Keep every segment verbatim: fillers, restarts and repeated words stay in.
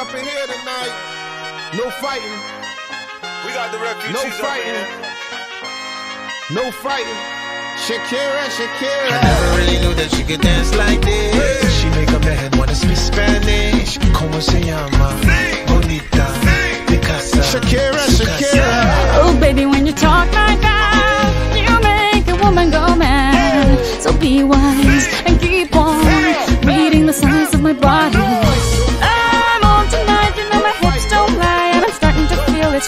up in here tonight. No fighting. We got the refugees. No fighting. No fighting. Shakira, Shakira. I never really knew that she could dance like this. Hey. She make up her head wanna speak Spanish. Como se llama? Hey. Bonita. Hey. De casa. Shakira, Shakira. Oh baby, when you talk like that, you make a woman go mad. Hey. So be wise hey. and keep on hey. reading the signs of my body.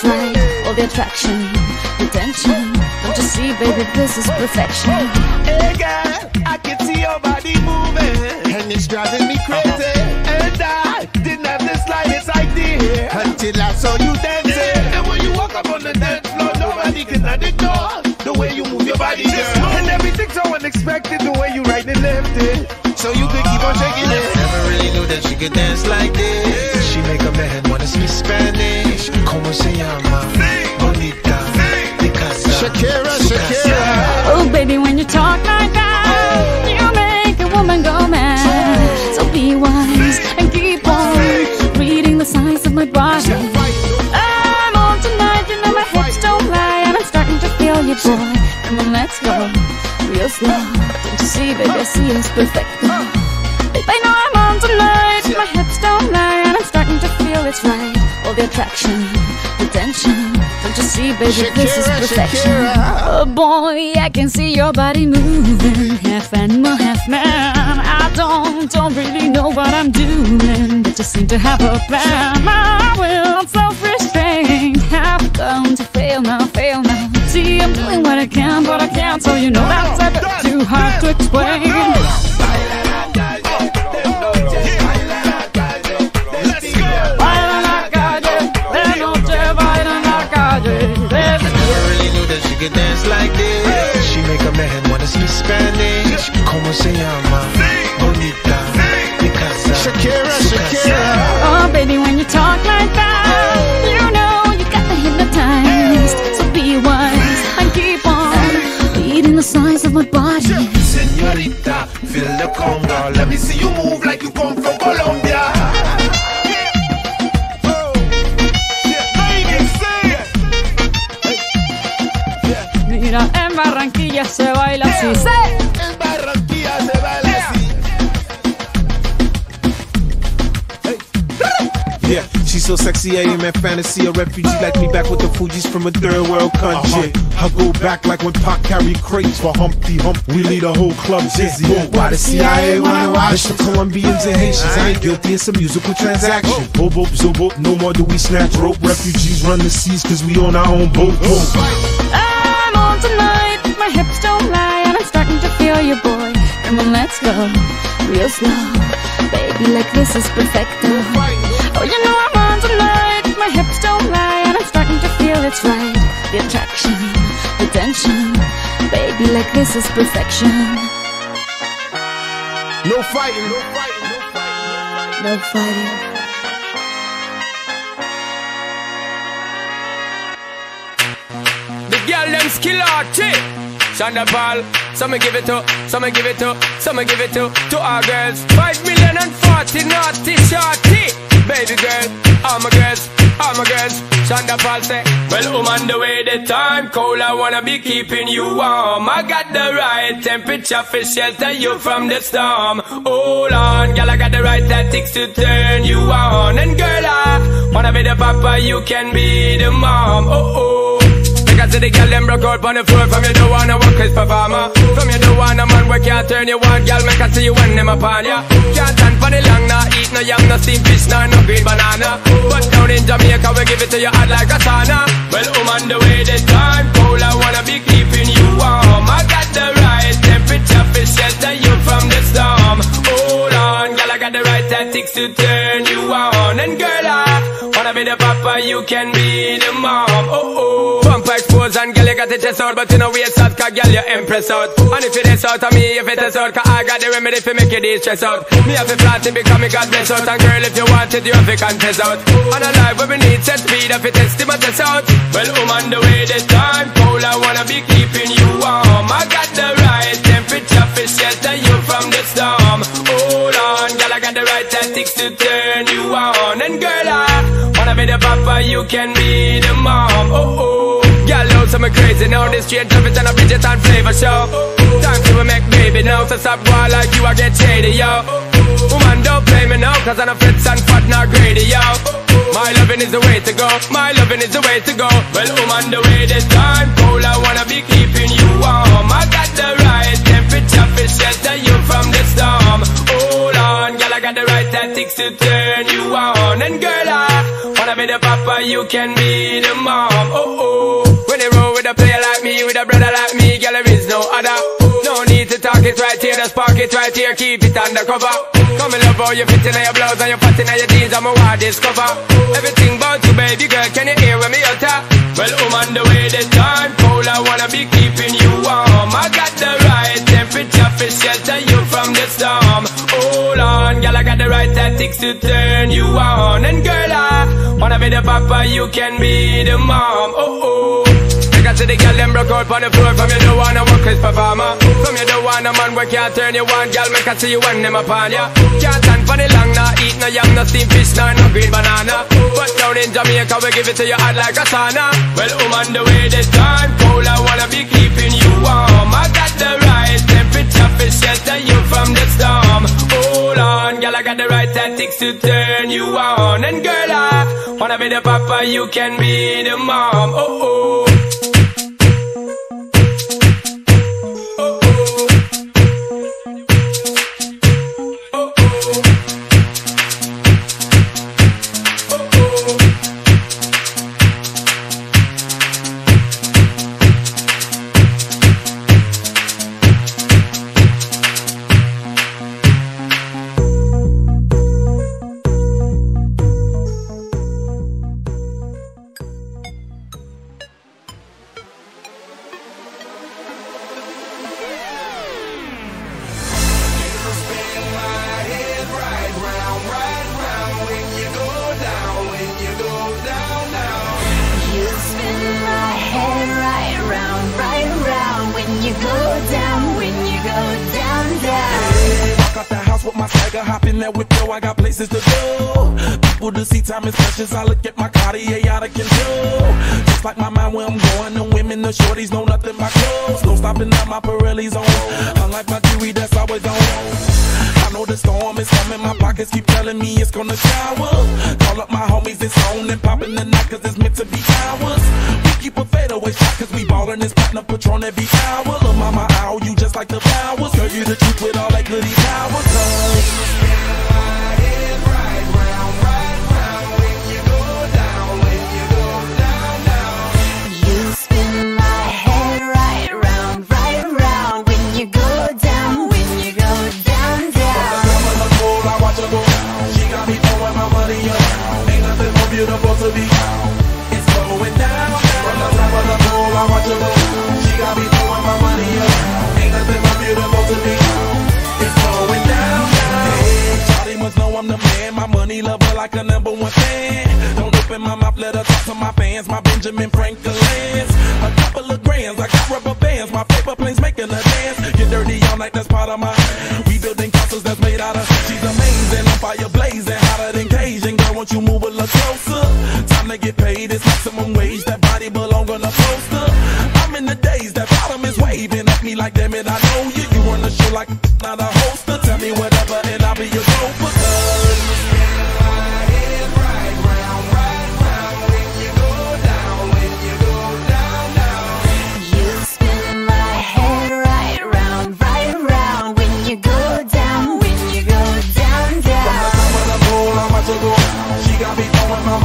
Right. All the attraction, the tension. Don't you see, baby, this is perfection. Hey girl, I can see your body moving, and it's driving me crazy. And I didn't have the slightest idea until I saw you dancing. Yeah. And when you walk up on the dance floor, nobody can ignore the way you move your body, girl. And everything's so unexpected, the way you right and left it, so you could keep on shaking it. I never really knew that she could dance like this. She make a man wanna speak Spanish. Como se llama? Bonita. De casa. Shakira, Shakira. Oh baby, when you talk like that, you make a woman go mad. So be wise and keep on reading the signs of my body. I'm on tonight, you know my hips don't lie, and I'm starting to feel you, boy. Come on, let's go, real slow. Don't you see, baby, I see it's perfect. Babe, I know I'm on tonight, my hips don't lie. It's right, all the attraction, the tension. Don't you see, baby, Shakira, this is perfection. Shakira. Oh boy, I can see your body moving, half animal, half man. I don't, don't really know what I'm doing, but just seem to have a plan. My will, self-restraint, have come to fail now, fail now. See, I'm doing what I can, but I can't. So you know that's a bit too hard to explain. Dance like this. Hey. She make a man wanna speak Spanish. Yeah. Como se llama? Hey. Bonita. Hey. De casa. Shakira, Shakira. Oh baby, when you talk like that, hey. you know you got me hypnotized. Hey. So be wise hey. and keep on hey. reading the signs of my body. Señorita, feel the conga. Let me see you move like you come from Colombia. En Barranquilla se baila así. Sí. En Barranquilla se baila yeah. así. Hey. Yeah, she's so sexy, I am a fantasy. A refugee oh. like me back with the Fugees from a third world country. Uh-huh. I go back like when Pac carried crates for Humpty Hump. We lead a whole club dizzy. Yeah. Why the C I A wanna watch the Colombians and Haitians? I ain't guilty, it's a musical transaction. Oh. Bobo, zobo, no more do we snatch rope. Refugees run the seas cause we own our own boat. Oh. Tonight, my hips don't lie, and I'm starting to feel you, boy. Come on, let's go, real slow. Baby, like this is perfecto. Oh, you know I'm on tonight. My hips don't lie, and I'm starting to feel it's right. The attraction, the tension. Baby, like this is perfection. No fighting, no fighting, no fighting, no fighting. Girl, them skill artists. Shonda Ball, some give it to, some give it to, some give it to, to our girls. Five million and forty naughty shorty. Baby girl, all my girls, all my girls. Shonda Ball say, well, um, on the way the time cold, I wanna be keeping you warm. I got the right temperature for shelter you from the storm. Hold on, girl, I got the right tactics to turn you on. And girl, I wanna be the papa, you can be the mom. Oh, oh. Cause the girl them broke out on the floor. From you don't wanna work his performer. From you don't wanna man work can't turn you on. Girl make I see you when them upon ya. Can't stand for the long, nah eat no yam, no steam fish, nah no green banana. But down in Jamaica we give it to you hot like a sauna. Well, um, on the way the time cold, I wanna be keeping you warm. I got the right temperature for shelter you from the storm. Hold on, girl, I got the right tactics to turn you on. And girl, I wanna be the papa, you can be the mom. Oh oh. Pose and girl, you got the chest out, but you know waist out, cause girl, you impress out. And if you this out of me, if it is out, cause I got the remedy for make you de-stress out. Me have a plant it because me got bless out, and girl, if you want it, you have to contest out. And alive where we need set speed, if it is, my test out. Well, um, on the way the time cold, I wanna be keeping you warm. I got the right temperature for shelter you from the storm. Hold on, girl, I got the right temperature. sticks to turn you on. And girl, I wanna be the papa, you can be the mom. Oh oh, girl, loads of me crazy now. This straight traffic and a Bridget and flavor show. Thanks to me make baby now, so stop boy like you I get shady, yo. Woman, don't play me now, cause I'm a fritz and fat not greedy, yo. My loving is the way to go, my loving is the way to go. Well, woman, the way this time cold, I wanna be keeping you warm. I got the right temperature for shelter you from the storm. Hold on, girl, I got the right tactics to turn you on. And girl, I wanna be the papa, you can be the mom. Oh, oh, when they roll with a player like me, with a brother like me, girl, there is no other. No need to talk, it's right here, just park it right here, keep it undercover. Come and love how you fit in your blouse and your fatty and your jeans. I'm a wild discover everything about you, baby girl. Can you hear me utter? Well, I'm on the way this time cold. I wanna be keeping you warm. I got the right temperature for shelter you from the storm. Hold on, girl, I got the right tactics to turn you on. And girl, I wanna be the papa, you can be the mom. Oh oh. I see the girl them broke out on the floor. From you don't want a workless performer. From you don't want a man where can't turn you on. Girl, make I see you when them upon ya. Can't stand for the long, nah. Eat no yam, no steam fish, nah, no green banana. But down in Jamaica, we give it to you hot like a sauna. Well, I'm on the way this time cold. I wanna be keeping you warm. I got the right temperature for shelter you from the storm. Hold on, girl, I got the right tactics to turn you on. And girl, I wanna be the papa, you can be the mom. Oh, oh. Time is precious, I look at my Cartier out of control. Just like my mind where I'm going, the women, the shorties know nothing but clothes. No stopping at my Pirelli's on, unlike my jewelry that's always on. I know the storm is coming, my pockets keep telling me it's gonna shower. Call up my homies, it's on and popping the night cause it's meant to be ours. We keep a fadeaway shot cause we ballin' this platinum Patron every hour. Look mama, I owe you just like the flowers. Girl, you the truth with all that goody powers, huh? Beautiful to be out. It's going down. From the top of the pool, I watch her go. She got me throwing my money around. Ain't nothing more beautiful to be out. It's going down. Hey, Charlie must know I'm the man. My money lover like a number one fan. Don't open my mouth, let her talk to my fans. My Benjamin Franklin. A couple of grands, I got rubber bands. My paper planes making a dance. Get dirty all night, that's part of my. We building castles that's made out of. She's amazing, I'm fire blazing, hotter than Cajun. Girl, won't you move a little closer? Time to get paid, it's maximum wage. That body belong on a poster. I'm in the days, that bottom is waving at me like, damn it, I know you. You run the show like not a hoster. Tell me whatever and I'll be your gopher. She got me throwing my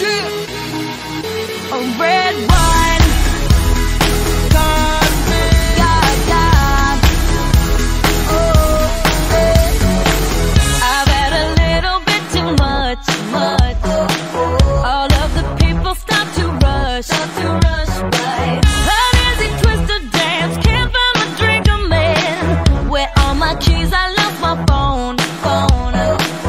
shit. A red wine. God, God, God. Oh, hey. I've had a little bit too much, much. All of the people stop to rush, stop to rush by. How does he twist a dance? Can't find a drink, a man. Where all my keys? I left my phone, phone. Whoa,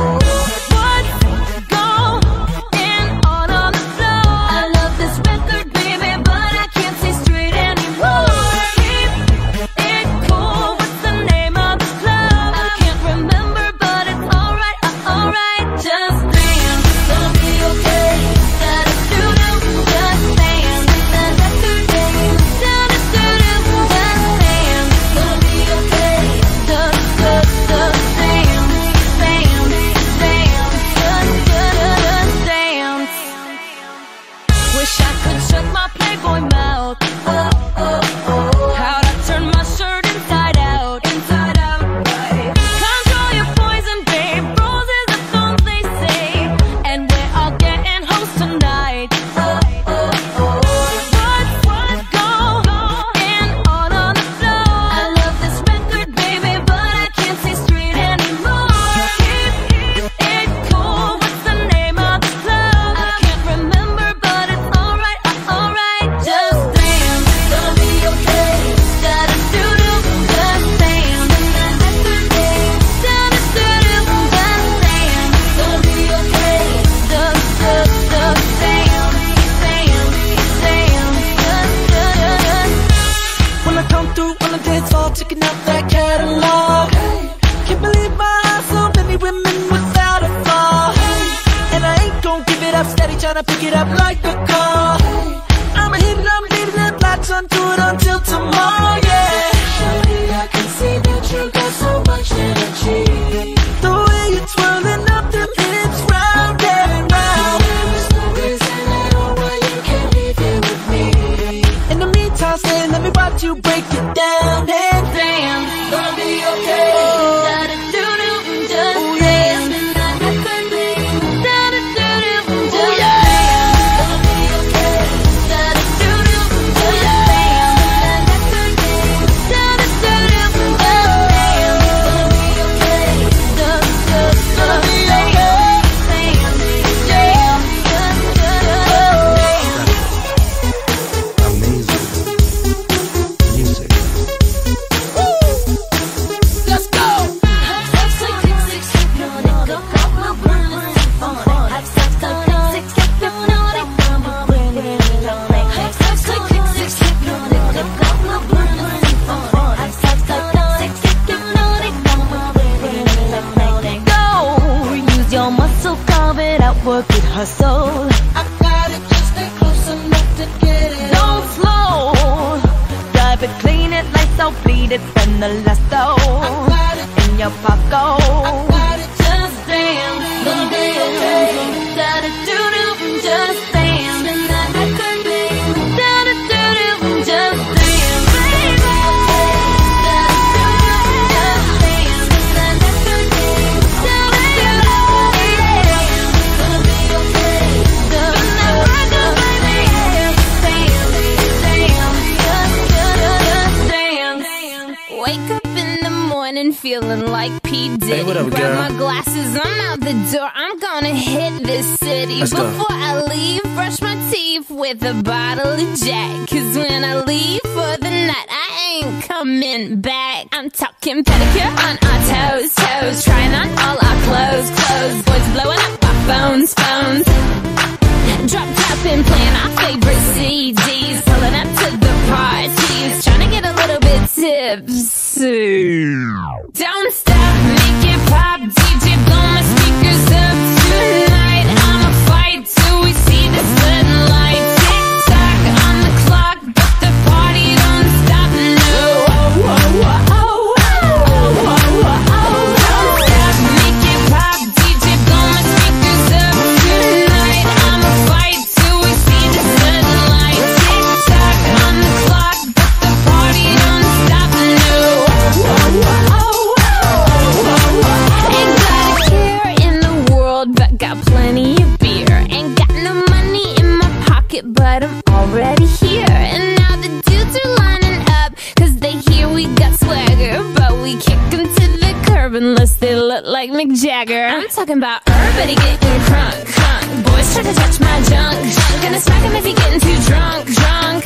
talking about everybody getting crunk, crunk. Boys try to touch my junk, junk. Gonna smack him if he getting too drunk, drunk.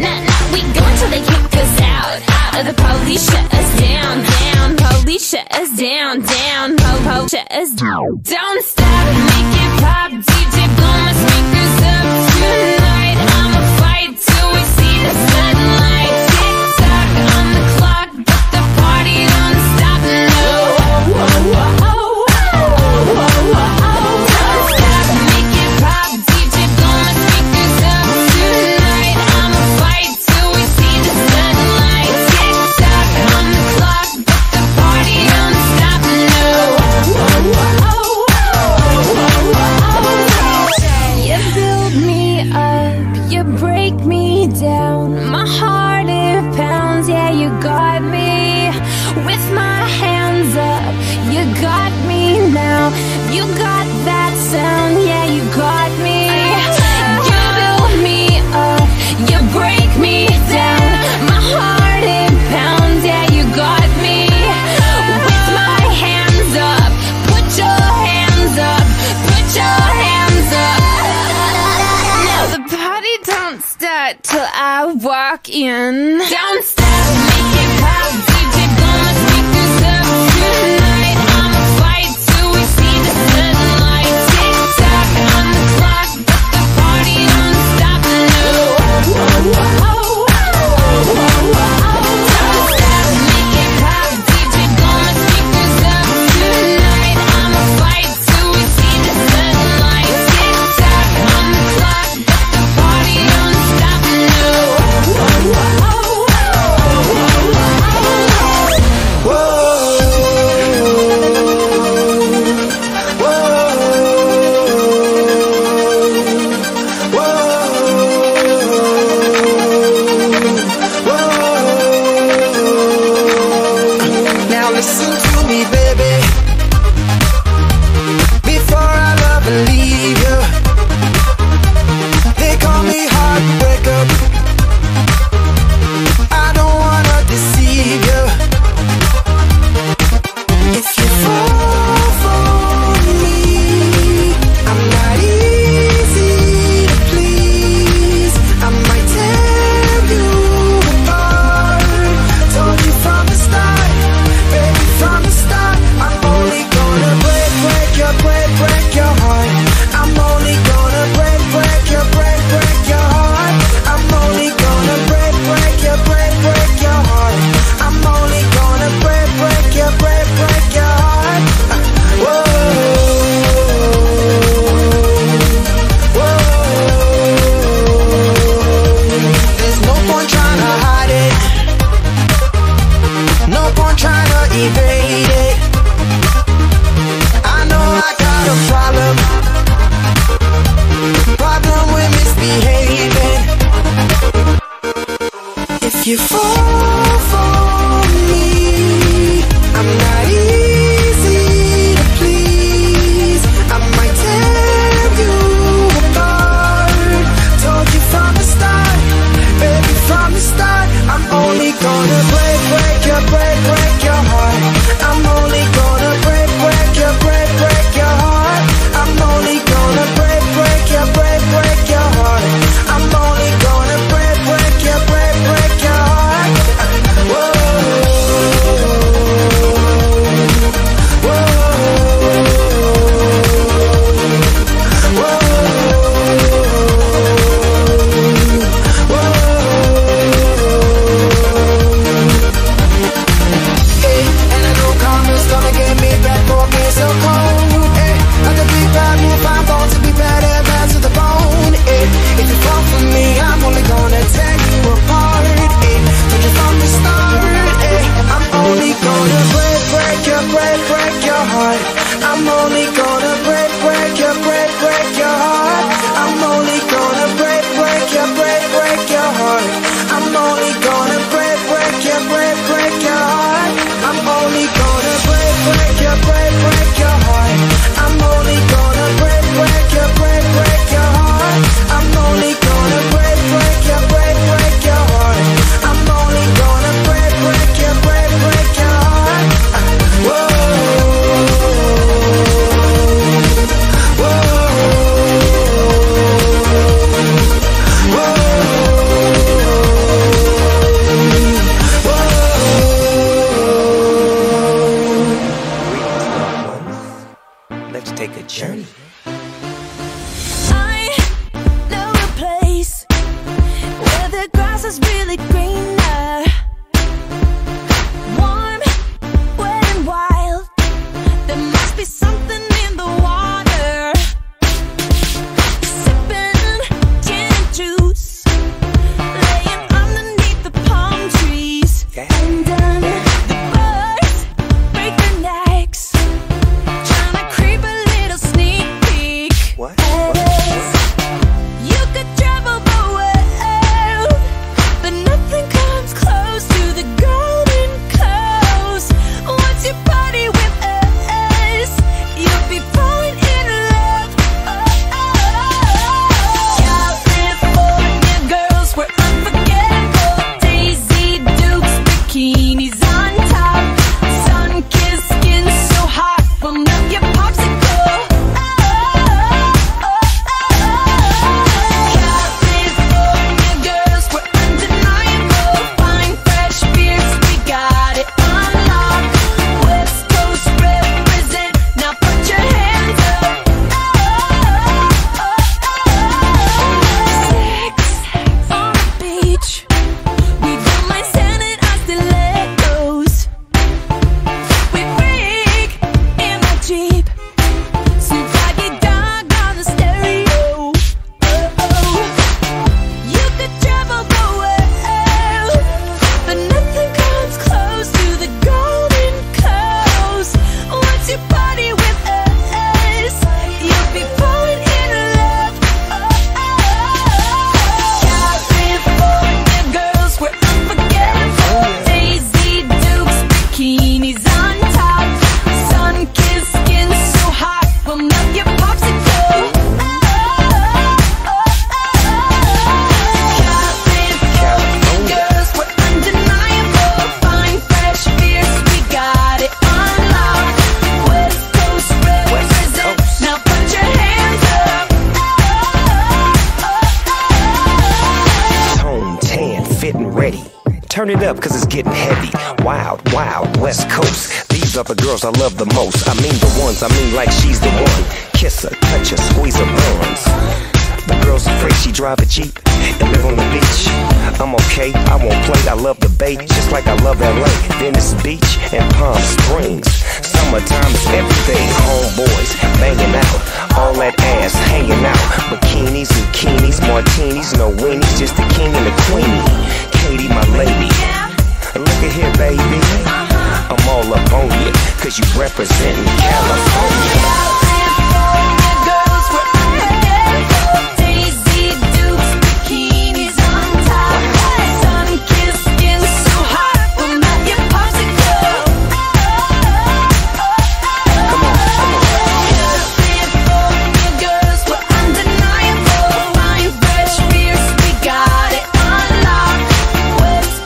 Nah, nah, we go until they kick us out, out. Or the police shut us down, down. Police shut us down, down. Po-po shut us down. Don't stop, make it pop. D J blow my speakers up tonight. I'ma fight till we see the sunlight. Tick-tock on the clock, but the party don't stop, no. Oh, oh, in. Don't stop, make it pop. D J blow my speakers up tonight. I'ma fight till we see the sunlight. Tick tock on the clock, but the party don't stop, no. Oh, oh, oh, oh, oh. Don't stop, make it pop. D J blow my speakers up tonight. I'ma fight till we see the sunlight. Tick tock on the clock, but the party don't stop, no. Oh, oh, oh, oh, oh, oh, oh, oh. grass is really greener. Warm, wet and wild. There must be something in the water. Sipping gin juice, laying underneath the palm trees. Yeah. And um, the birds break their necks, trying to creep a little sneak peek. What? What? You could travel the world, but nothing comes close to the golden coast. Once you party with us, you'll be falling in love. Oh, oh, oh. California girls were unforgettable. Daisy Dukes, bikinis on top, sun-kissed skin so hot, we'll melt your popsicle. Oh, oh, oh, oh, oh. California girls were undeniable. Fine, fresh beards, we got it on lock. West Coast represent, now put your hands up. Oh, oh, oh, oh, oh. Sex on the beach, we don't mind sanitized stilettos. We freak in the Jeep, snoop doggy dog on the stereo. Oh, oh. You could travel the world, but nothing comes close to the golden coast. Once you party with us, you'll be falling in love. Oh, oh, oh. California girls were unforgettable. Daisy Dukes, bikinis on top, sun-kissed skin so hot, we'll melt your popsicle. Oh, oh, oh, California girls were undeniable. Fine, fresh beers, we got it on lock. West Coast represent, now put your hands up. Oh, oh, oh, oh. Tone tan, fit and ready. Turn it up, cause it's getting heavy. Wild, wild, West Coast. These are the girls I love the most. I mean the ones, I mean like she's the one. Kiss her, touch her, squeeze her buns. The girl's afraid she drive a Jeep and live on the beach. I'm okay, I won't play, I love the bay, just like I love L A, Venice Beach, and Palm Springs. Summertime is everything. Homeboys banging out, all that ass hanging out. Bikinis, bikinis, martinis, no weenies, just the king and the queenie. Katie, my lady, look at here, baby, I'm all up on you, cause you representin' California. California girls were unforgettable. Daisy Dukes, bikinis on top, sun-kissed skin so hot, we'll melt your popsicle. Come on, come on. California girls were undeniable. Fine, fresh beers, we got it on lock. West Coast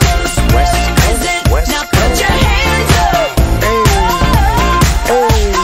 West Coast, represent, West now put your hands up. Hey, hey.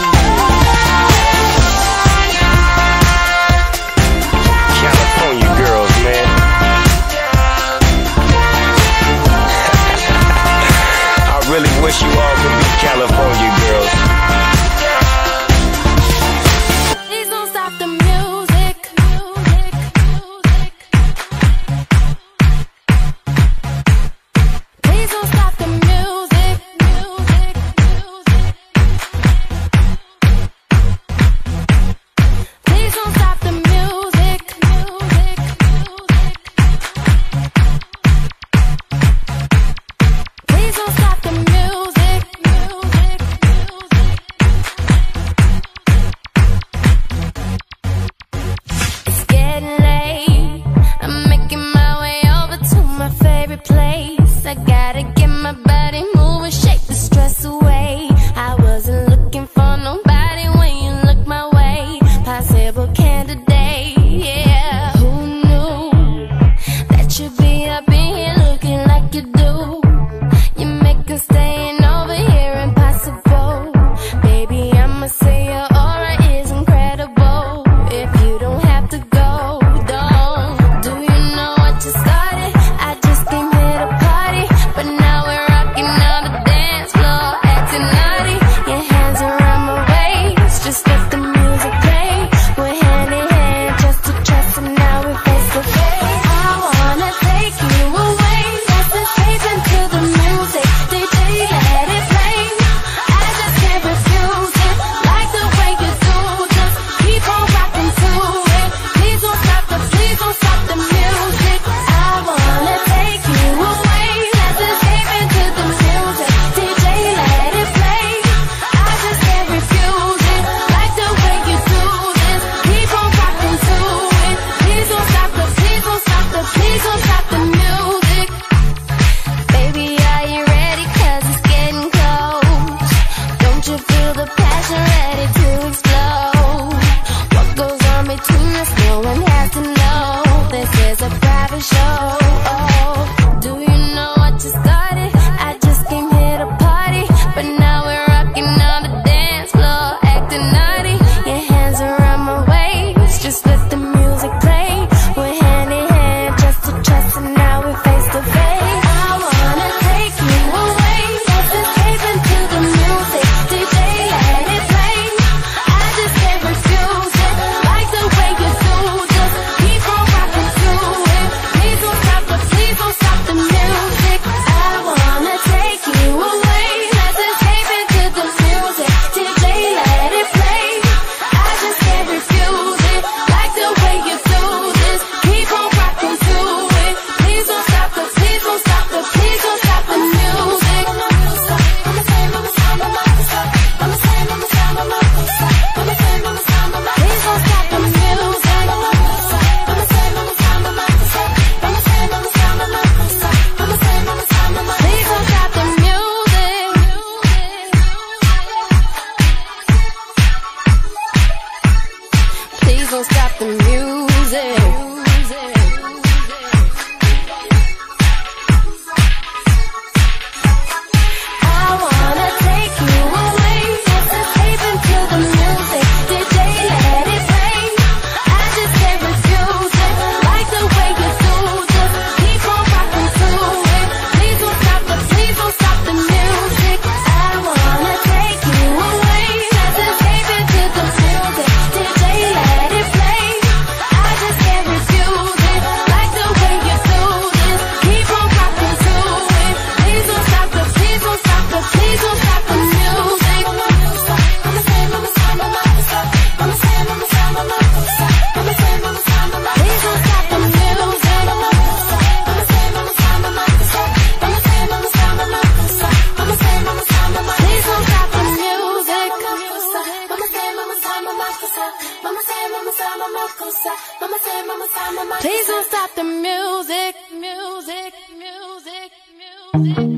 Please don't stop the music, music, music, music.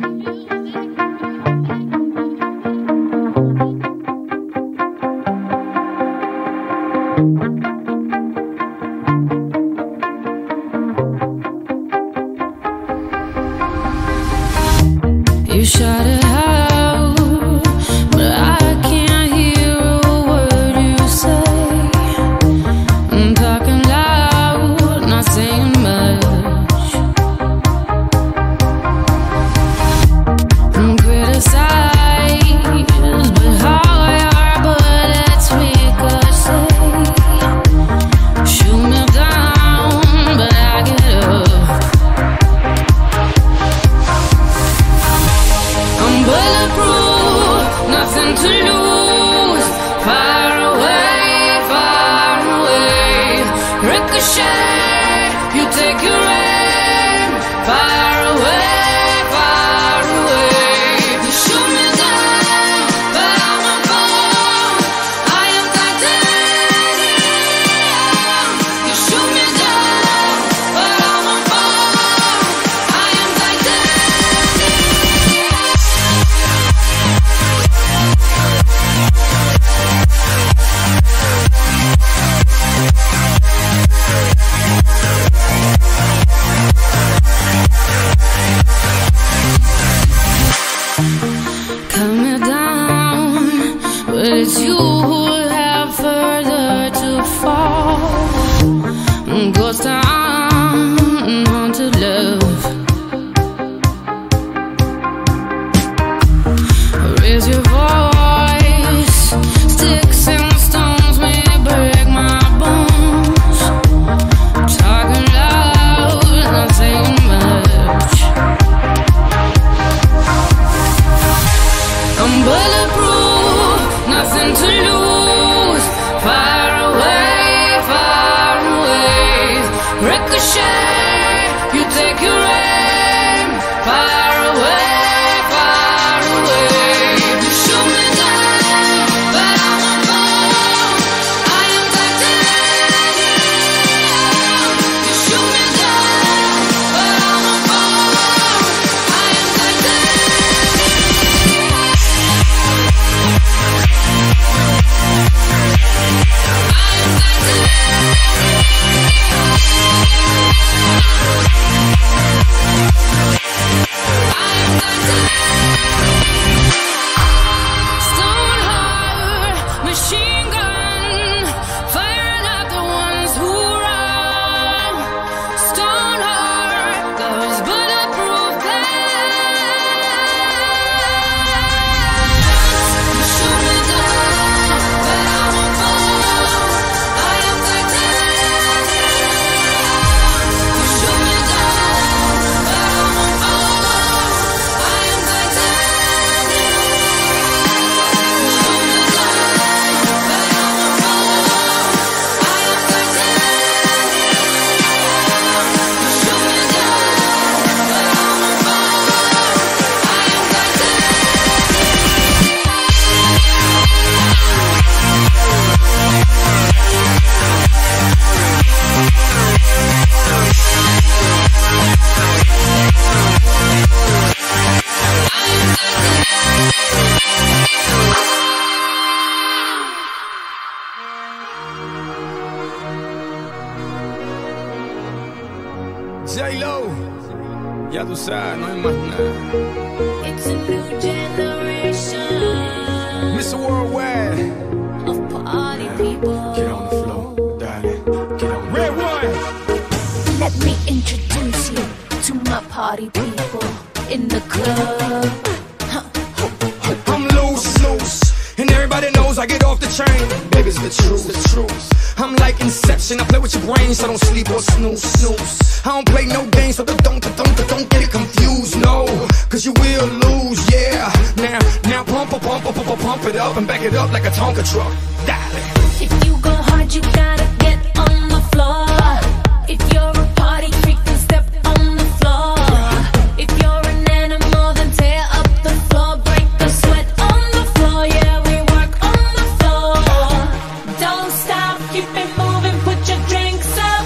Keep it moving, put your drinks up.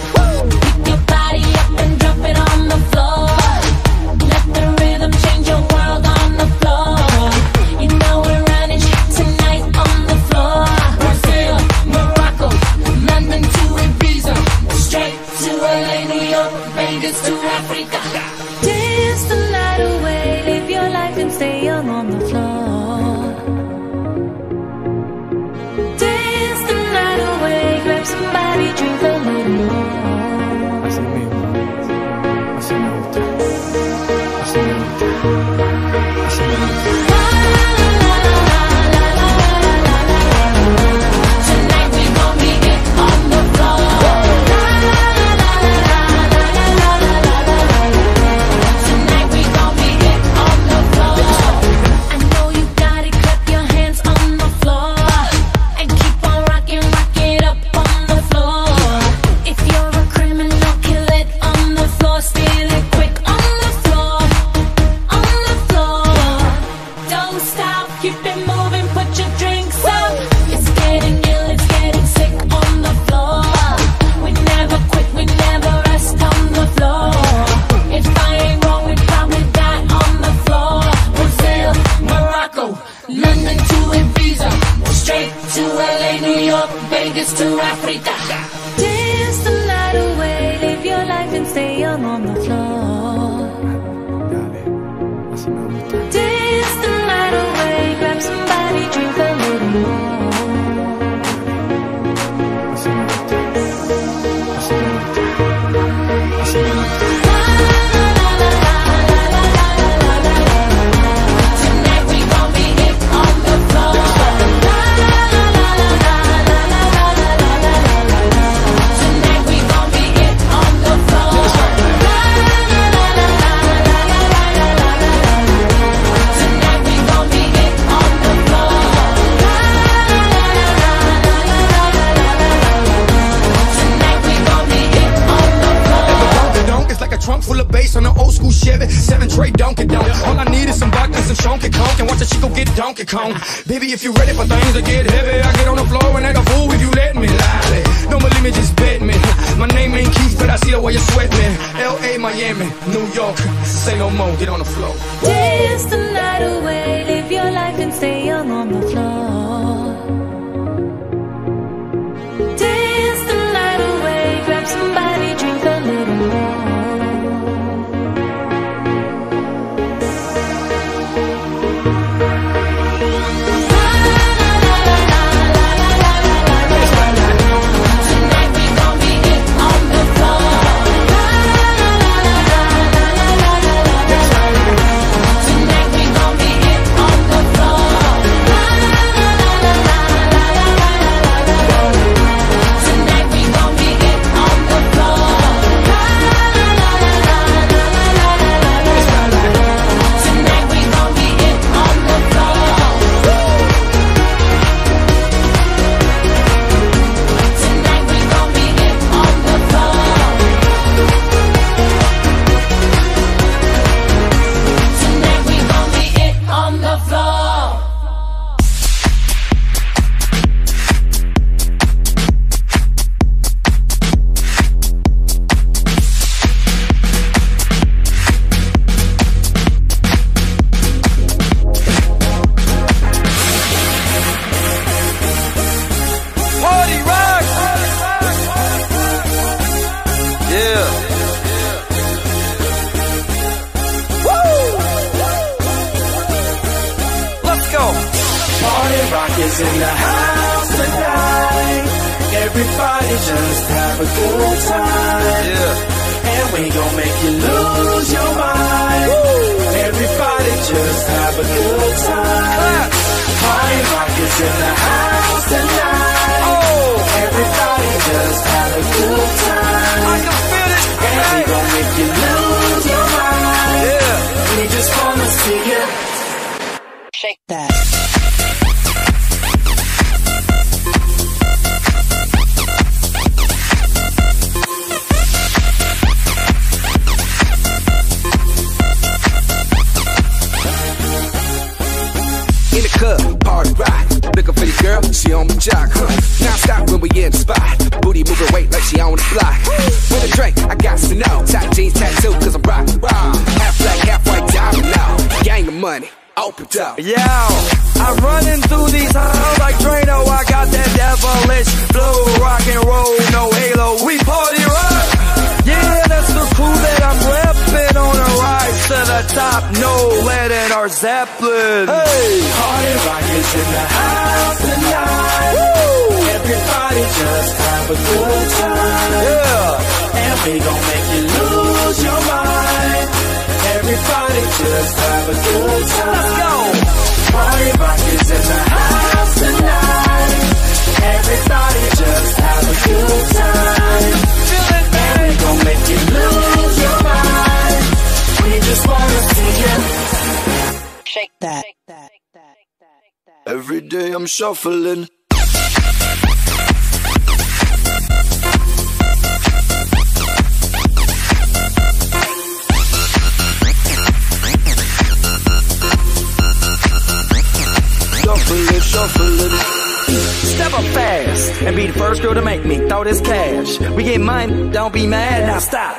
Woo! stay young on the floor. Dance the night away, grab somebody, drink a little more. Full of bass on an old school Chevy, seven tray Donkey Donk. All I need is some vodka, some Shonky Conk, and watch a Chico get Donkey Kong. Baby, if you ready for things to get heavy, I get on the floor and act a fool if you let me. Lally, don't believe me, just bet me. My name ain't Keith, but I see the way you sweat me. L A, Miami, New York, say no more, get on the floor. Dance the night away, live your life and stay young on the floor. Dance the night away, grab somebody, drink a little more. Shuffling. Shuffling, shuffling. Step up fast and be the first girl to make me throw this cash. We get mine, don't be mad, now stop.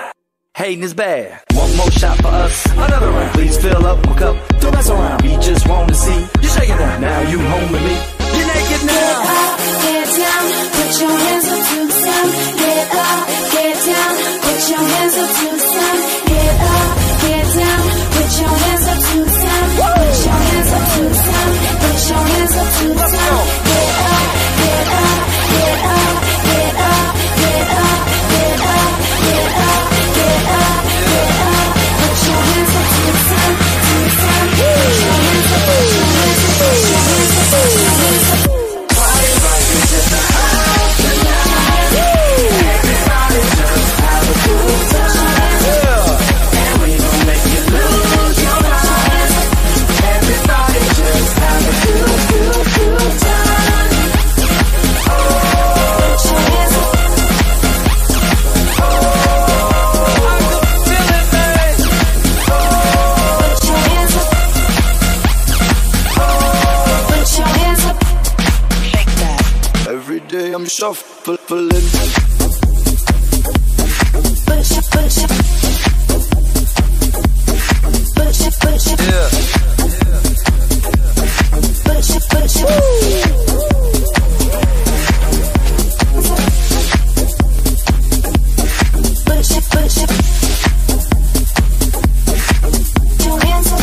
Hating is bad. One more shot for us, another round. Please fill up my cup, don't mess around. We just want to see you shaking down. Now you home with me. You're naked now. Get up, get down, put your hands up to the sound. Get up, get down, put put your hands up to the sun. Get up, get down, put your hands up to the sun. Put your hands up to the sun. Put your hands up to the sun. Get up, get up, get up, get up, get up, get up, get up, get up, get up. Put your hands up to the sun, to the sun. Put your hands up, put your hands up, put your hands up, put your hands up. Party right into the house tonight. Everybody just have a good time. And we gon' make you lose your mind. Everybody just have a good, good, good time. I'm shuffling. Put your, put your, put your, put your, yeah. Put your, put your, put your, put your, your hands up, your hands up.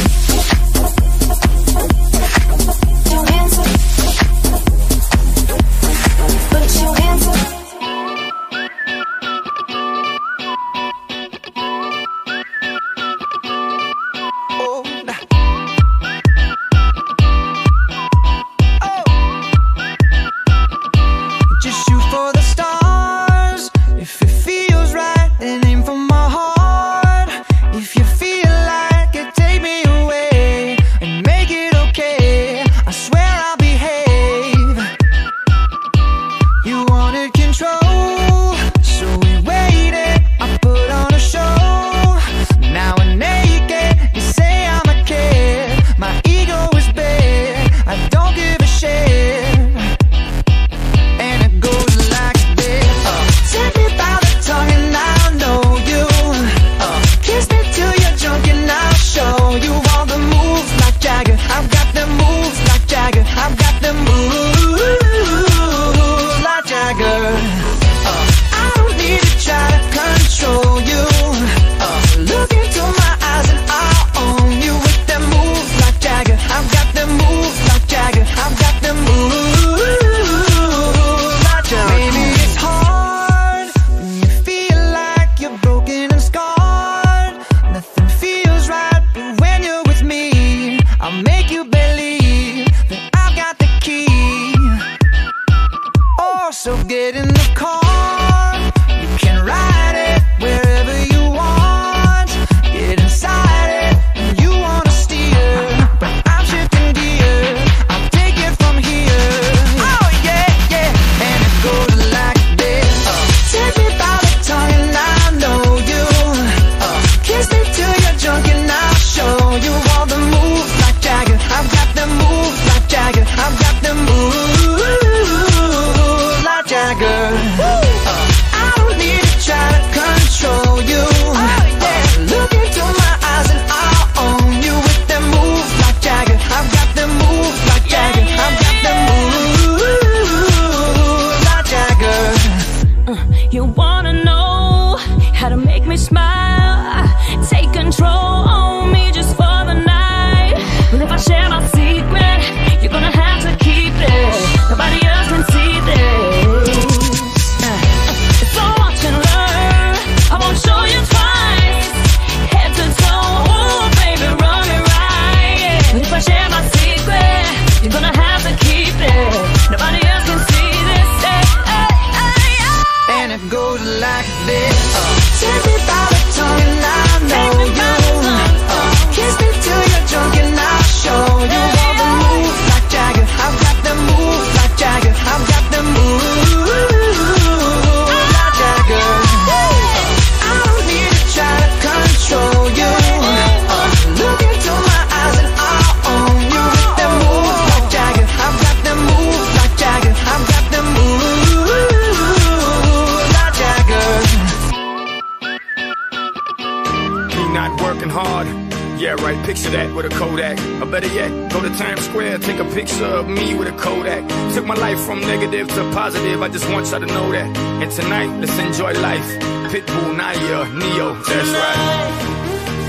I Pitbull, Naya, Neo. That's tonight, right.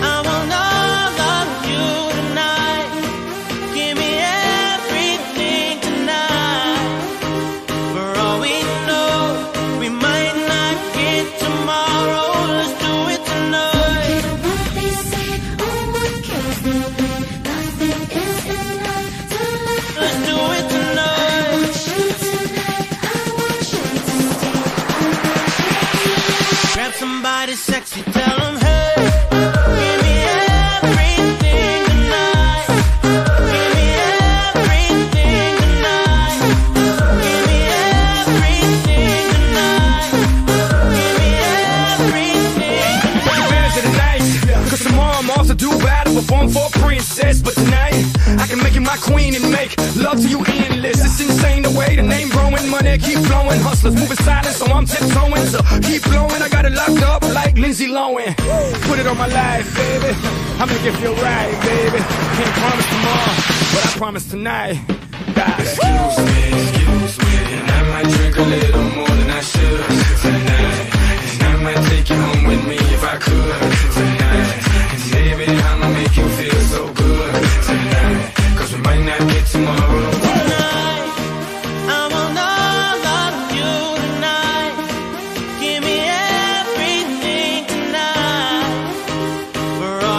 I want all of you tonight. Give me everything tonight. For all we know, we might not get tomorrow. Let's do it tonight. Forget what they say, all my cares will be. Nothing is enough tonight. Let's do it tonight. I want you tonight. I want you tonight. Grab somebody sexy, tell them hey. Born for a princess, but tonight I can make you my queen and make love to you endless. It's insane the way the name growing, money keep flowing, hustlers moving silent, so I'm tiptoeing. So keep blowing, I got it locked up like Lindsay Lohan. Put it on my life, baby. I make it feel right, baby. Can't promise tomorrow, but I promise tonight. Die. Excuse me, excuse me, and I might drink a little more than I should tonight, and I might take you home with me if I could tonight. Baby, I'ma make you feel so good tonight, cause we might not get tomorrow. Tonight, I want all of you tonight.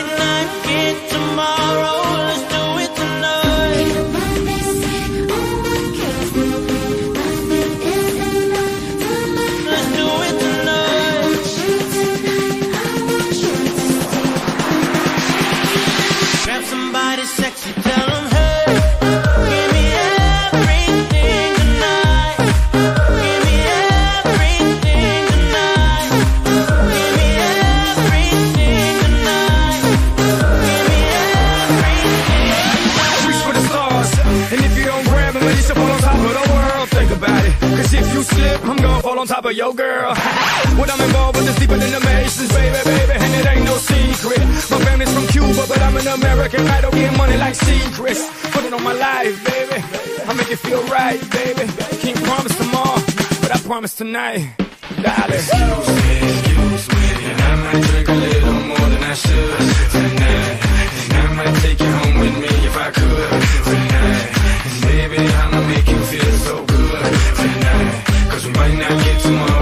Give me everything tonight. For all we know, we might not get tomorrow. Let's do it tonight. Forget what they say, all my cares will be. Nothing is enough tonight. Let's do it tonight. I want you tonight. Grab somebody sexy, tell them hey. Give me everything tonight. Give me everything tonight. Give me everything tonight. Give me everything. I reach for the stars, and if you don't grab them, you should fall on top of the world. Think about it, cause if you slip, I'm gonna fall on top of your girl. What I'm involved with is deeper than the Masons, baby, baby, and it ain't no secret. My family's from Cuba, but I'm an American. I don't get money like secrets. Put it on my life, baby. I make it feel right, baby. Can't promise tomorrow, but I promise tonight, darling. Excuse me, excuse me, and I might drink a little more than I should tonight, and I might take you home with me if I could tonight, and baby, I'ma make you feel so good tonight, cause we might not get tomorrow.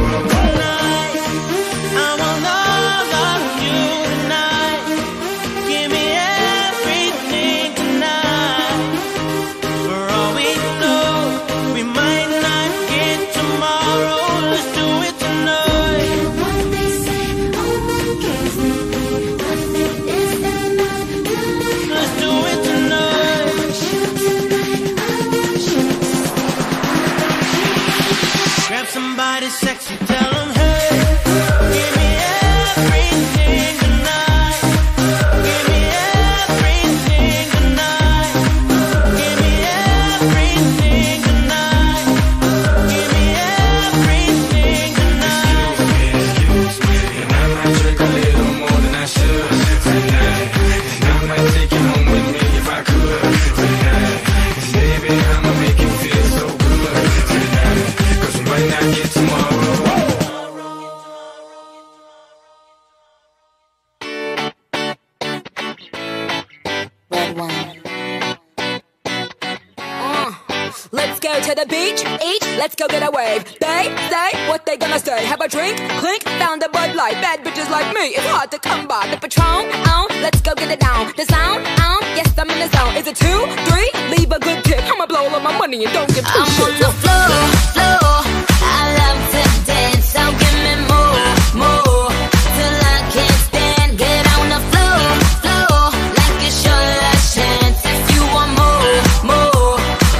Let's go get a wave. They say what they gonna say. Have a drink, clink, found a Bud Light. Bad bitches like me, it's hard to come by. The Patron, on, let's go get it down. The sound, on, yes, I'm in the zone. Is it two, three? Leave a good tip. I'ma blow all of my money and don't give two shit. I'm on the floor, floor. I love to dance, so give me more, more. Till I can't stand, get on the floor, floor. Like it's your last chance. If you want more, more,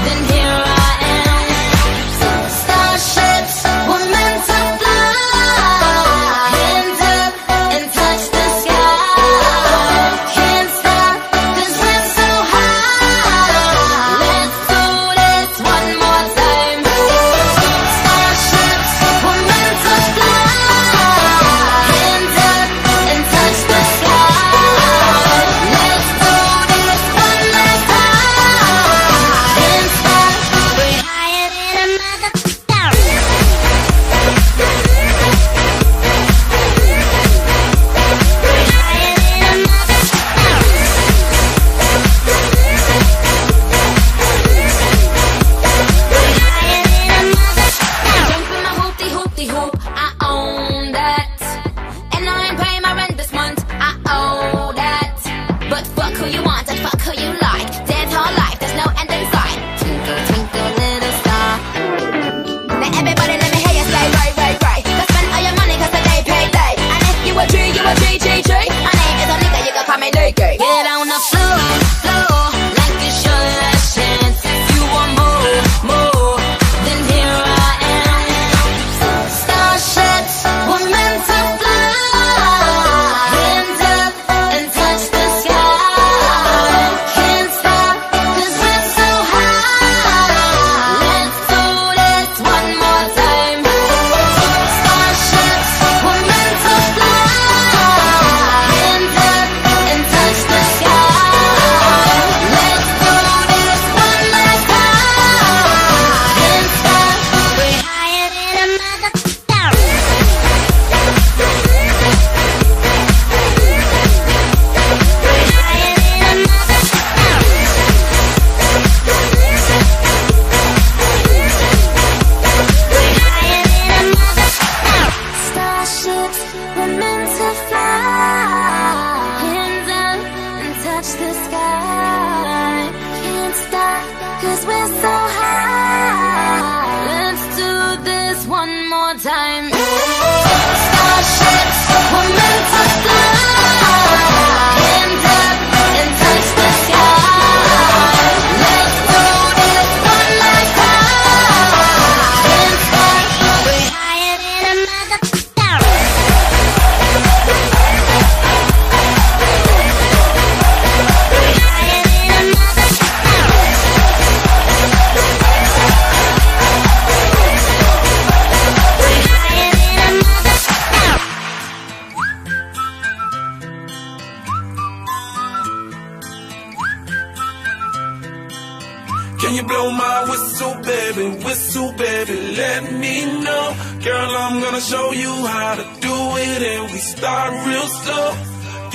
then here I am. Let's go. ships were meant to fly. Hands up and touch the sky. Can't stop, cause we're so high. Let's do this one more time. Starships were meant to fly. Hands up and touch the sky. Whistle, baby, let me know. Girl, I'm gonna show you how to do it, and we start real slow.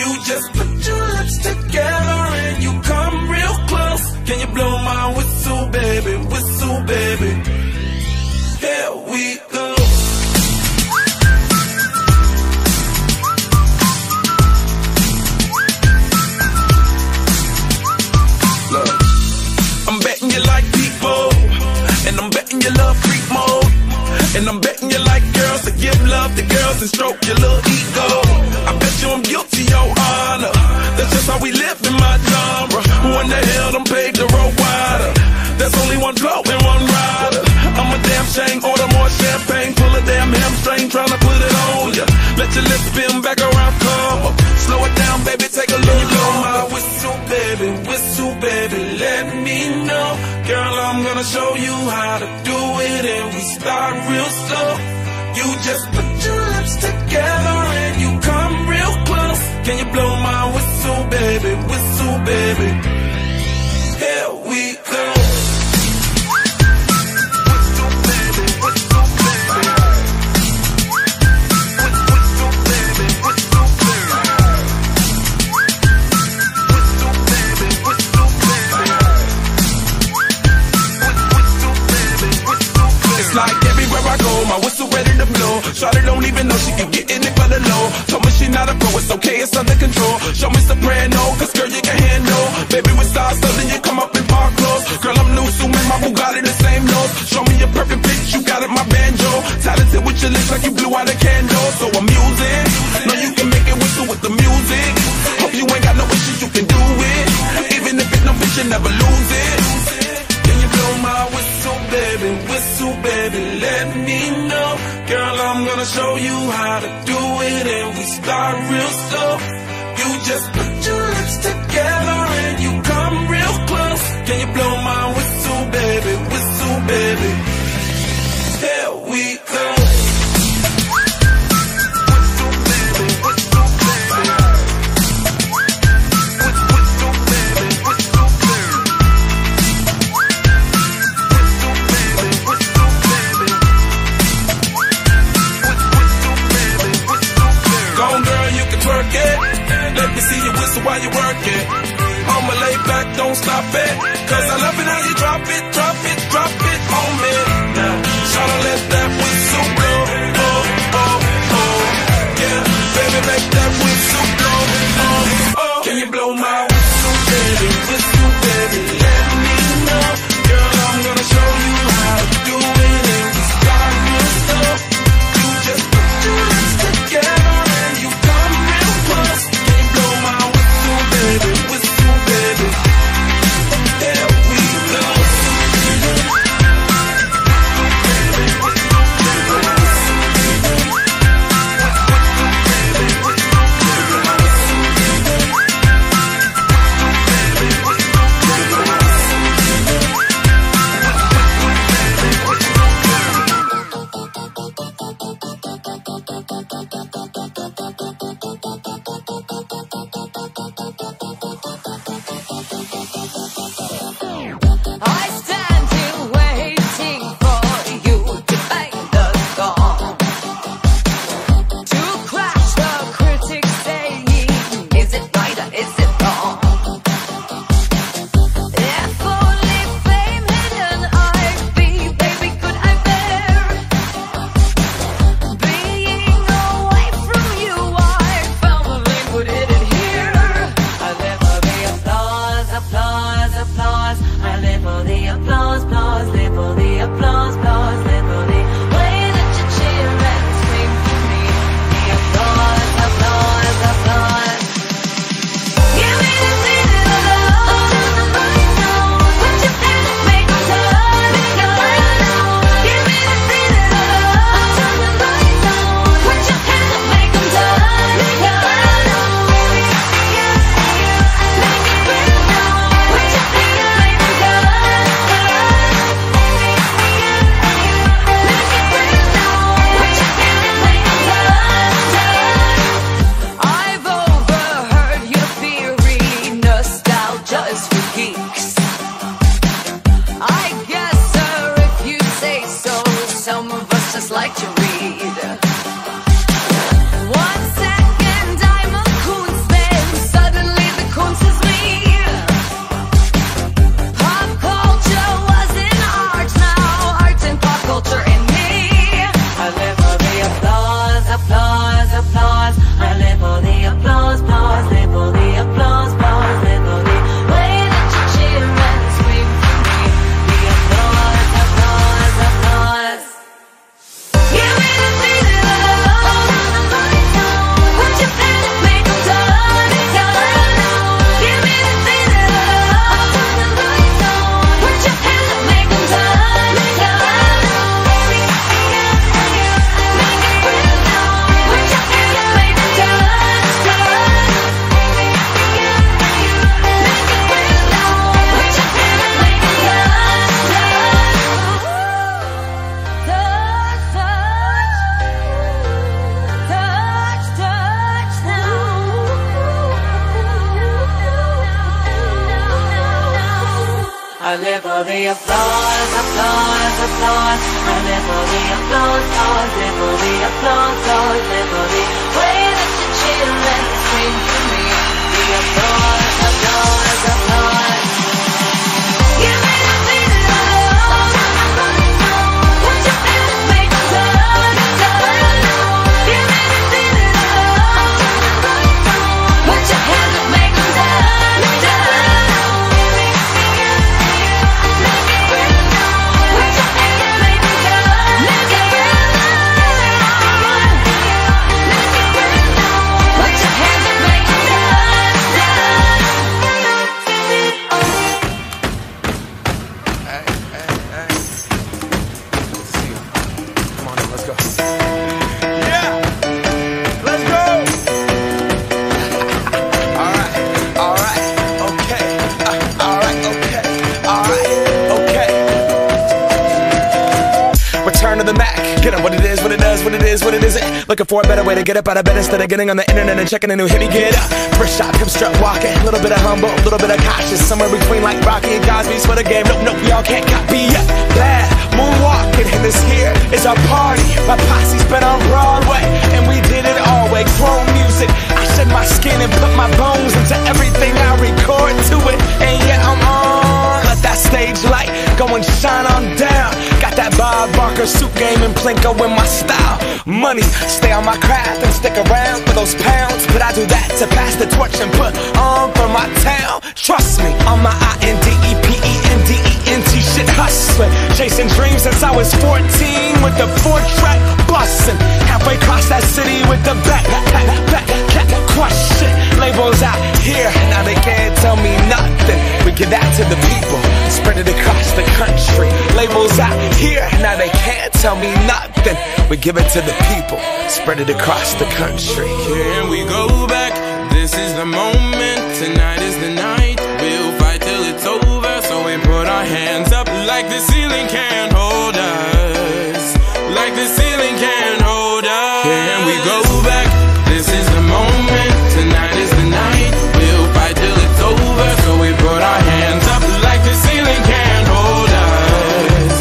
You just put your lips together and you come real close. Can you blow my whistle, baby, whistle, baby? Here we go. Look, I'm betting you like people, and I'm betting you love freak mode. And I'm betting you like girls, so give love to girls and stroke your little ego. I bet you I'm guilty, your honor. That's just how we live in my genre. Who in the hell done paved the road wider? There's only one blow and one rider. I'm a damn shame, order more champagne. Pull a damn hamstring, tryna put it on ya. Let your lips spin back around, come up. Slow it down, baby, take a look. Blow my whistle, baby, whistle, baby, let me know. Girl, I'm gonna show you how to do it, and we start real slow. You just put your lips together and you come real close. Can you blow my whistle, baby, whistle, baby? Here we go. Shawty don't even know she can get in it for the low. Told me she not a pro, it's okay, it's under control. Show me soprano, cause girl you can handle. Baby with stars, so then you come up in park clothes. Girl I'm new, so my Bugatti the same nose. Show me your perfect pitch, you got it my banjo. Talented with your lips like you blew out a candle. So I'm using, know you can make it whistle with the music. Hope you ain't got no issues, you can do it. Even if it's no bitch, you never lose it. Can you blow my whistle, baby, whistle, baby, let me know. Girl, I'm gonna show you how to do it, and we start real slow. You just put your lips together and you come real close. Can you blow my whistle, baby, whistle, baby? Here we go. While you work it, I'ma lay back, don't stop it. Cause I love it how you drop it, drop it, drop it on me. Now, try to let that whistle blow, oh, oh, oh. Yeah, baby, make that whistle blow, oh, oh. Can you blow my whistle, baby, whistle, baby? Let me know. Girl, I'm gonna show you how to do it, and you start your stuff. You just put your lips together and you come real close. Baby, whistle, baby. There we go. Away. the applause, applause, applause. I live for the applause, oh, live for the applause, oh, live for the way that you cheer and scream for me. The applause, applause, applause. You made me feel alone. I only know what you feel is making me so alone. You made me feel alone. I only know what you feel is making me so alone. Looking for a better way to get up out of bed instead of getting on the internet and checking a new hit. Me get up, first shot, come strut walking. A little bit of humble, a little bit of cautious. Somewhere between like Rocky and Cosby's for the game. Nope, nope, y'all can't copy yet. Glad, moonwalking, and this here is our party. My posse's been on Broadway, and we did it all way. Chrome music, I shed my skin and put my bones into everything I record to it. And yet I'm on, let that stage light go and shine on down. Got that Bob Barker suit game and Plinko in my style. Money, stay on my craft and stick around for those pounds. But I do that to pass the torch and put on for my town. Trust me, on my I N D E P E N D E N T shit hustling. Chasing dreams since I was fourteen with the four-track bustin'. Halfway across that city with the back, back, back, back, crush shit. Labels out here, now they can't tell me nothing. We give that to the people, spread it across the country. Labels out here, now they can't tell me nothing. We give it to the people, spread it across the country. Here we go back, this is the moment. Tonight is the night, we'll fight till it's over. So we put our hands up like the ceiling can't hold us. Like the ceiling can't hold us. Here we go back, this is the moment. Tonight is the night, we'll fight till it's over. So we put our hands up like the ceiling can't hold us.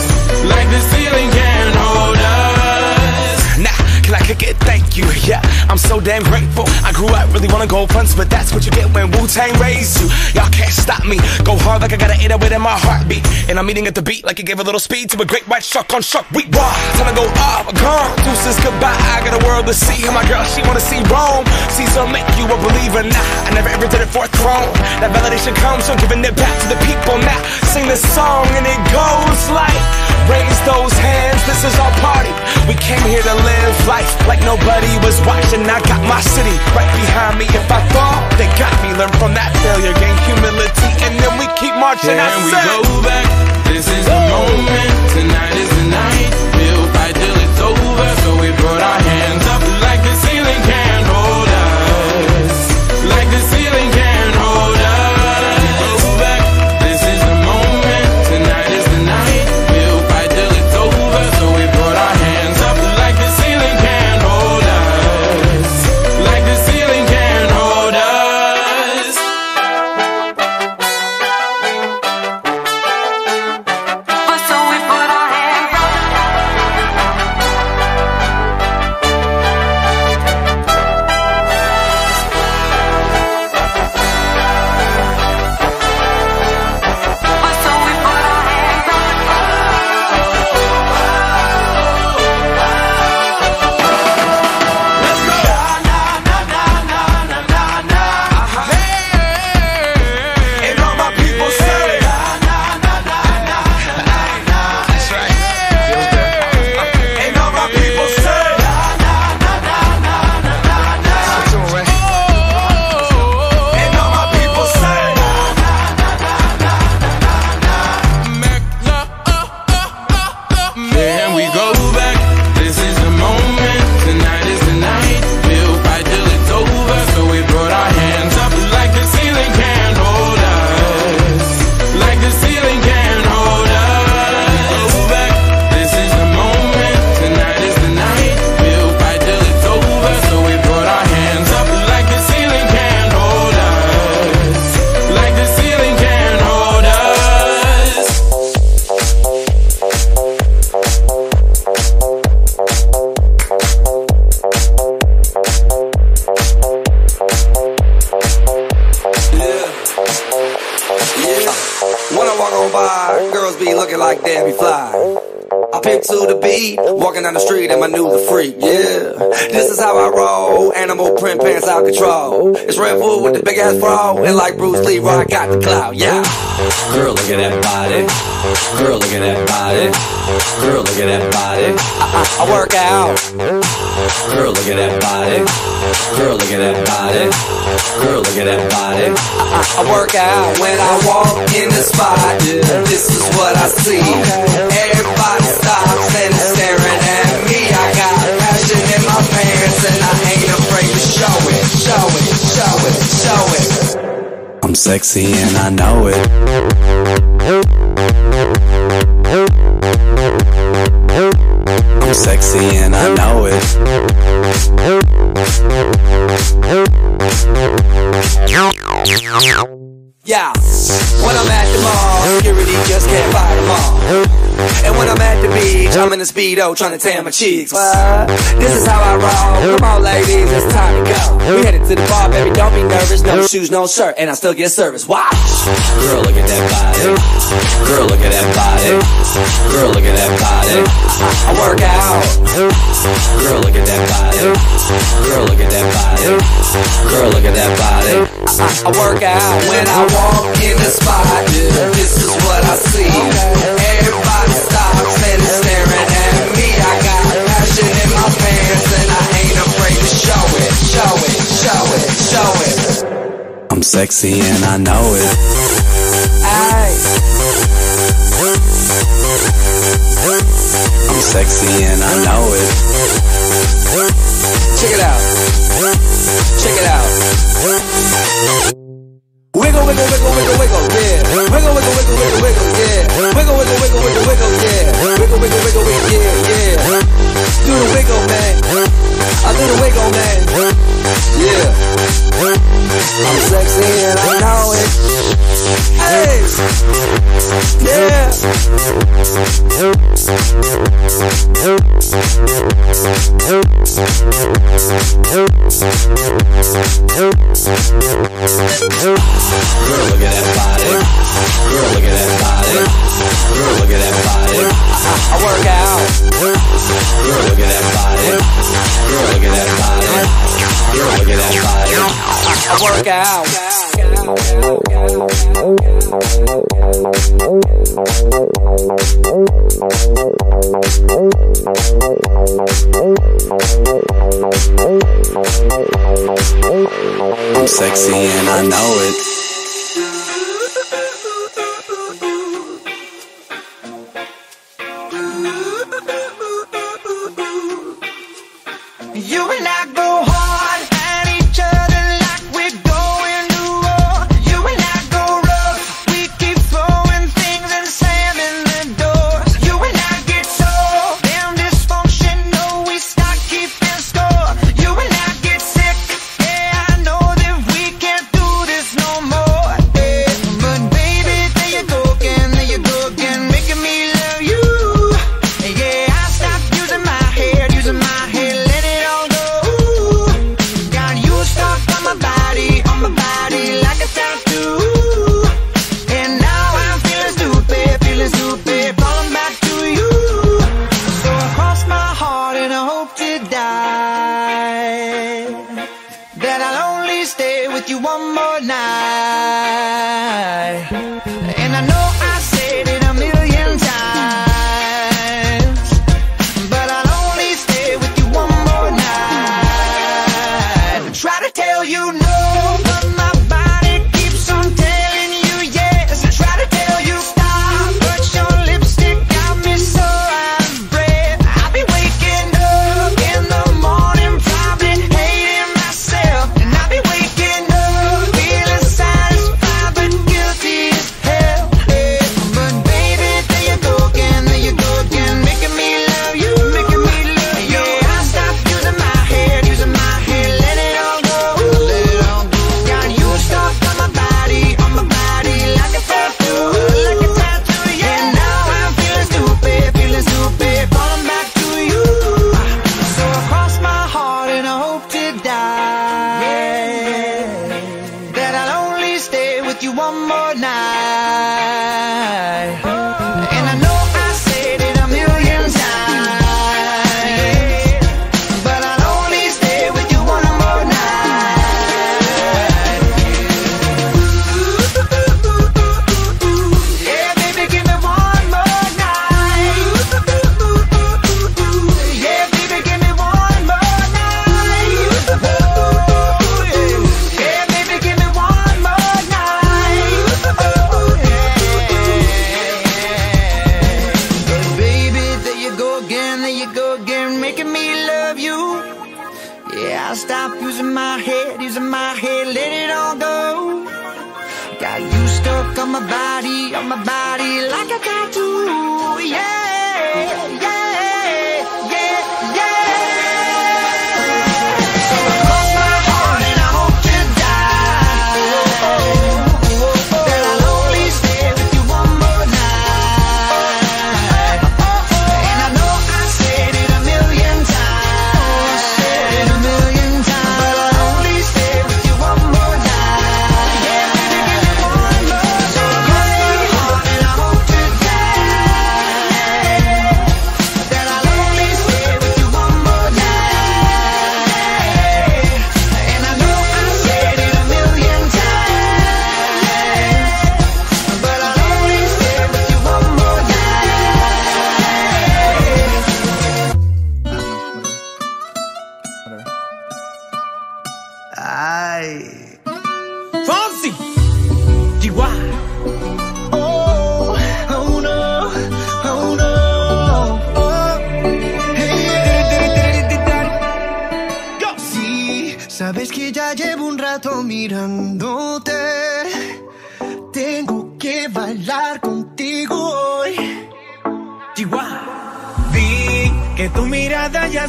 Like the ceiling can't hold us. Nah, can I kick it? Thank you, yeah. I'm so damn grateful. I grew up really wanna go fronts, but that's what you get when Wu-Tang raised you. Y'all can't stop me. Go hard like I got an eight oh eight in my heartbeat, and I'm eating at the beat like it gave a little speed to a great white shark on shark. We raw. Time to go off, gone. Deuces goodbye. I got a world to see. And my girl, she wanna see Rome. Caesar make you a believer. Nah, I never ever did it for a throne. That validation comes from giving it back to the people. Now sing this song and it goes like, raise those hands. This is our party. We came here to live life like nobody was watching. I got my city right behind me. If I fall, they got me. Learn from that failure, gain humility, and then we keep marching. And we go back. This is the moment. Tonight is the night. We'll fight till it's over. So we put our hands up like the ceiling can't hold us. Like the ceiling can't hold us. We go back. This is the moment. Tonight is the night. We'll fight till it's over. So we put our hands up like the ceiling can't. walk on by. Girls be looking like they be fly. I pick to the beat, walking down the street and I knew the freak, yeah. This is how I roll, animal print pants out control. It's Red Bull with the big ass bra, and like Bruce Lee, I got the clout, yeah. Girl, look at that body. Girl, look at that body. Girl, look at that body. I, I, I work out. Girl, look at that body. Girl, look at that body. Girl, look at that body. I, I work out when I walk in the spot. Yeah, this is what I see. Everybody stops and is staring at me. I got passion in my pants and I ain't afraid to show it, show it, show it, show it. I'm sexy and I know it. I'm sexy and I know it. Yeah, when I'm at the mall, security just can't buy them all. And when I'm at the beach, I'm in a Speedo trying to tan my cheeks. What? This is how I roll. Come on, ladies, it's time to go. We headed to the bar, baby, don't be nervous. No shoes, no shirt, and I still get service. Watch! Girl, look at that body. Girl, look at that body. Girl, look at that body. I work out. Girl, look at that body. Girl, look at that body. Girl, look at that body. I, I work out when I walk in the spot. Yeah, this is what I see. Everybody stops and is staring at me. I got passion in my pants and I ain't afraid to show it, show it, show it, show it. I'm sexy and I know it. Aye. I'm sexy and I know it. Check it out. Check it out. Wiggle, wiggle, wiggle, wiggle, wiggle, yeah. Wiggle, wiggle, wiggle, wiggle, wiggle, yeah. Wiggle, wiggle, wiggle, wiggle, wiggle, yeah. Wiggle, wiggle, wiggle, wiggle, yeah, yeah. Do the wiggle, man. I do the wiggle, man. Yeah. I'm sexy and I know it. Hey. Yeah. Girl, look at that body. Girl, look at that body. Girl, look at that body. I work out. Girl, look at that body. Girl, look at that body. Girl, look at that body. I work out. I'm sexy and I know it. You one more night. is in my head, is in my head, let it all go. Got you stuck on my body, on my body, like a tattoo, yeah, yeah.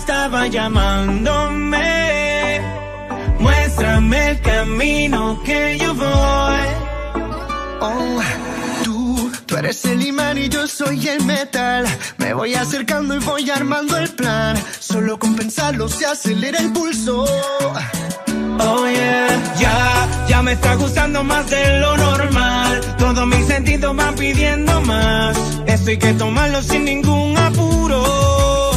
Estaba llamándome, muéstrame el camino que yo voy. Oh, tú, tú eres el imán y yo soy el metal. Me voy acercando y voy armando el plan. Solo con pensarlo se acelera el pulso. Oh yeah, ya, ya me está gustando más de lo normal. Todos mis sentidos van pidiendo más. Esto hay que tomarlo sin ningún apuro.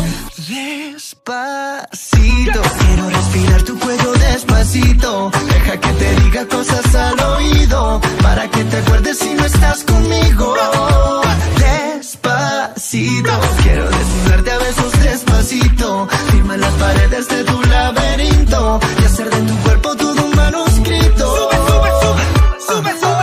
Despacito, quiero respirar tu cuello despacito. Deja que te diga cosas al oído, para que te acuerdes si no estás conmigo. Despacito, quiero desnudarte a besos despacito. Firma las paredes de tu laberinto y hacer de tu cuerpo todo un manuscrito. Sube, sube, sube, sube, sube.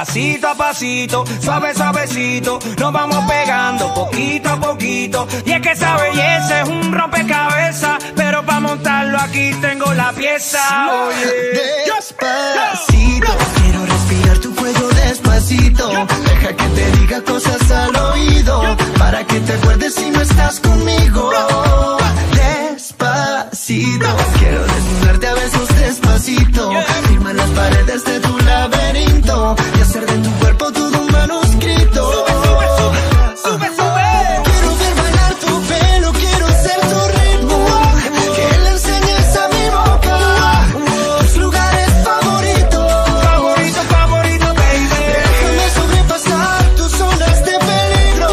Pasito a pasito, suave suavecito, nos vamos pegando poquito a poquito. Y es que esa belleza es un rompecabezas, pero para montarlo aquí tengo la pieza. Oye, despacito, quiero respirar tu cuello despacito. Deja que te diga cosas al oído, para que te acuerdes si no estás conmigo. Despacito, quiero desnudarte a besos despacito. Firma las paredes de tu laberinto y hacer de tu cuerpo todo un manuscrito. Sube, sube, sube, sube, sube. Quiero ver bailar tu pelo, quiero ser tu ritmo. Que le enseñes a mi boca tus lugares favoritos. Favorito, favorito, baby. Déjame sobrepasar tus zonas de peligro,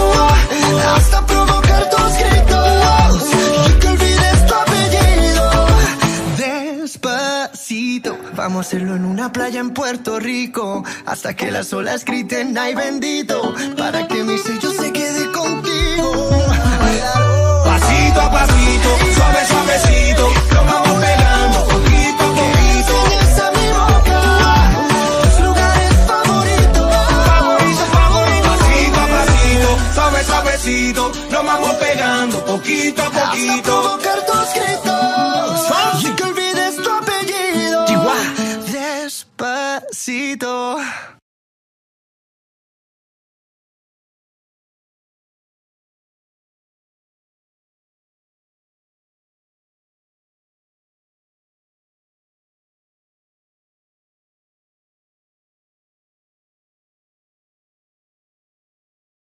hasta provocar tus gritos y que olvides tu apellido. Despacito, vamos a hacerlo en una playa en Puerto Rico, hasta que las olas griten ay bendito, para que mi sello se quede contigo. Pasito a pasito, suave suavecito, lo vamos pegando poquito a poquito. Enseñas a mi boca tus lugares favoritos. Favorito, favorito. Pasito a pasito, suave suavecito, lo vamos pegando poquito a poquito. Hasta provocar tus gritos y que olvides tu apellido. Despacito.